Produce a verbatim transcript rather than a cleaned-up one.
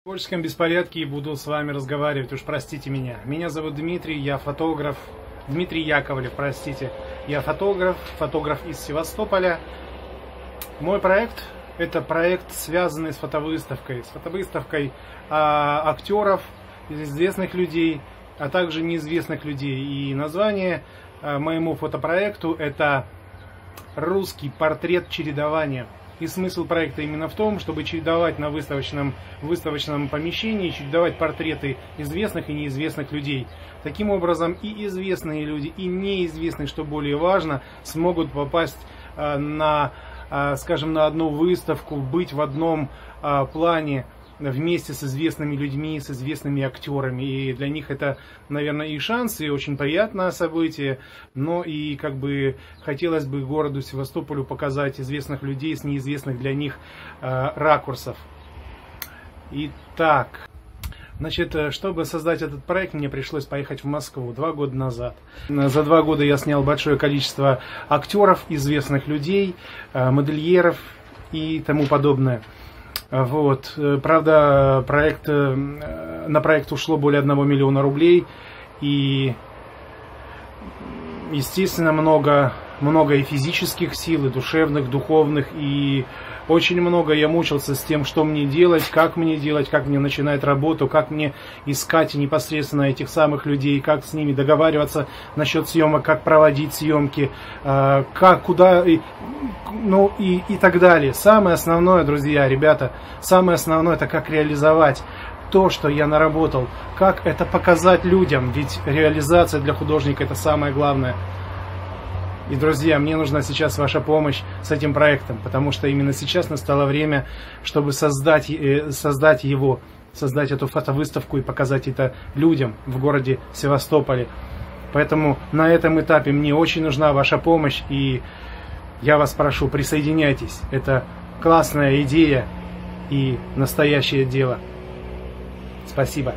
В творческом беспорядке и буду с вами разговаривать, уж простите меня. Меня зовут Дмитрий, я фотограф, Дмитрий Яковлев, простите. Я фотограф, фотограф из Севастополя. Мой проект – это проект, связанный с фотовыставкой, с фотовыставкой а, актеров, известных людей, а также неизвестных людей. И название а, моему фотопроекту – это «Русский портрет чередование». И смысл проекта именно в том, чтобы чередовать на выставочном, выставочном помещении, чередовать портреты известных и неизвестных людей. Таким образом, и известные люди, и неизвестные, что более важно, смогут попасть э, на, э, скажем, на одну выставку, быть в одном э, плане вместе с известными людьми, с известными актерами. И для них это, наверное, и шанс, и очень приятное событие. Но и как бы хотелось бы городу Севастополю показать известных людей с неизвестных для них э, ракурсов. Итак, значит, чтобы создать этот проект, мне пришлось поехать в Москву два года назад. За два года я снял большое количество актеров, известных людей, э, модельеров и тому подобное. Вот. Правда, проект, на проект ушло более одного миллиона рублей, и, естественно, много, много и физических сил, и душевных, духовных, и очень много я мучился с тем, что мне делать, как мне делать, как мне начинать работу, как мне искать непосредственно этих самых людей, как с ними договариваться насчет съемок, как проводить съемки, как, куда, и, ну и, и так далее. Самое основное, друзья, ребята, самое основное, это как реализовать то, что я наработал, как это показать людям, ведь реализация для художника – это самое главное. И, друзья, мне нужна сейчас ваша помощь с этим проектом, потому что именно сейчас настало время, чтобы создать, создать его, создать эту фотовыставку и показать это людям в городе Севастополе. Поэтому на этом этапе мне очень нужна ваша помощь, и я вас прошу, присоединяйтесь. Это классная идея и настоящее дело. Спасибо.